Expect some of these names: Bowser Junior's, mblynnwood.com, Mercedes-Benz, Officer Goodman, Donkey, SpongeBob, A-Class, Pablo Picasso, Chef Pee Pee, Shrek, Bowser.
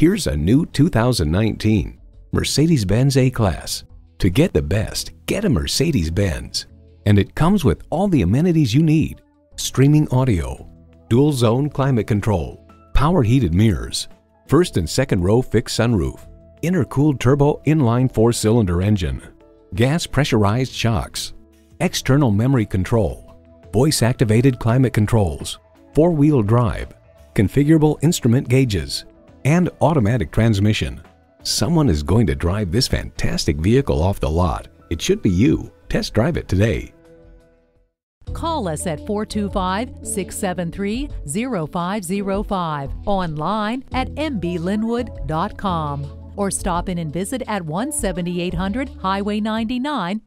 Here's a new 2019 Mercedes-Benz A-Class. To get the best, get a Mercedes-Benz. And it comes with all the amenities you need: streaming audio, dual zone climate control, power heated mirrors, first and second row fixed sunroof, intercooled turbo inline 4-cylinder engine, gas pressurized shocks, external memory control, voice activated climate controls, 4-wheel drive, configurable instrument gauges, and automatic transmission. Someone is going to drive this fantastic vehicle off the lot. It should be you. Test drive it today. Call us at 425-673-0505, online at mblynnwood.com, or stop in and visit at 17800 Highway 99